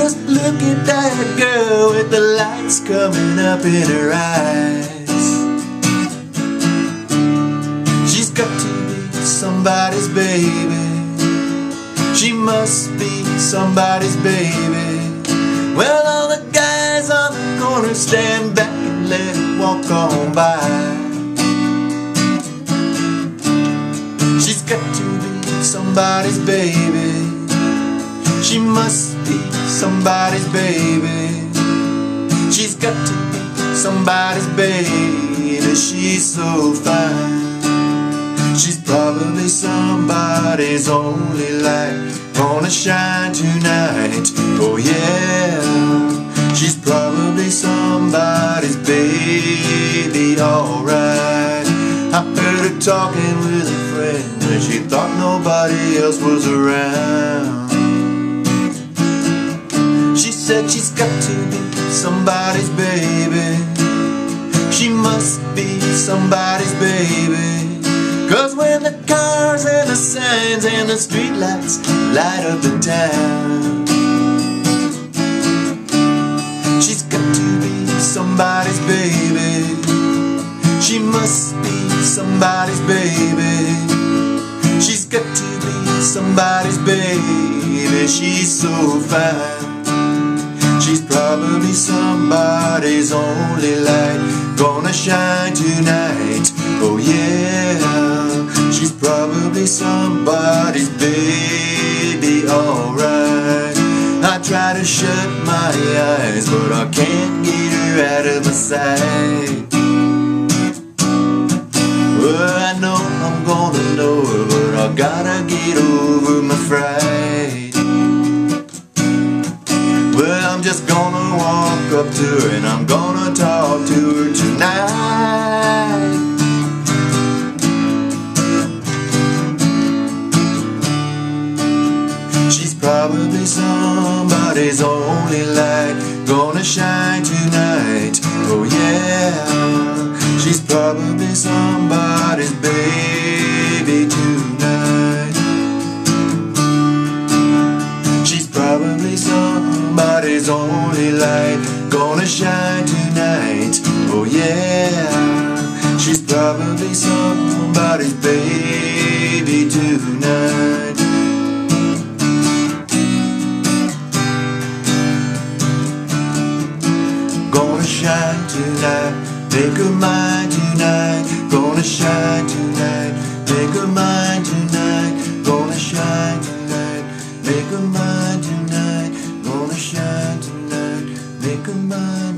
Just look at that girl with the lights coming up in her eyes. She's got to be somebody's baby. She must be somebody's baby. Well, all the guys on the corner stand back and let her walk on by. She's got to be somebody's baby. She must be somebody's baby. She's got to be somebody's baby. She's so fine. She's probably somebody's only light, gonna shine tonight. Oh yeah. She's probably somebody's baby, alright. I heard her talking with a friend when she thought nobody else was around. Said she's got to be somebody's baby. She must be somebody's baby. Cause when the cars and the signs and the streetlights light up the town, she's got to be somebody's baby. She must be somebody's baby. She's got to be somebody's baby. She's so fine. She's probably somebody's only light, gonna shine tonight. Oh yeah. She's probably somebody's baby, alright. I try to shut my eyes, but I can't get her out of my sight. Well, I know I'm gonna know her, but I gotta get over my fright. Well, I'm just gonna walk up to her and I'm gonna talk to her tonight. She's probably somebody's only light, gonna shine tonight. Oh yeah. She's probably somebody's baby tonight. She's probably somebody's only light, gonna shine tonight. Oh yeah. She's probably somebody's baby tonight. Gonna shine tonight, make her mine tonight. Gonna shine tonight, make her mine tonight. Gonna shine tonight, make her mine tonight. Shine tonight, make a mind.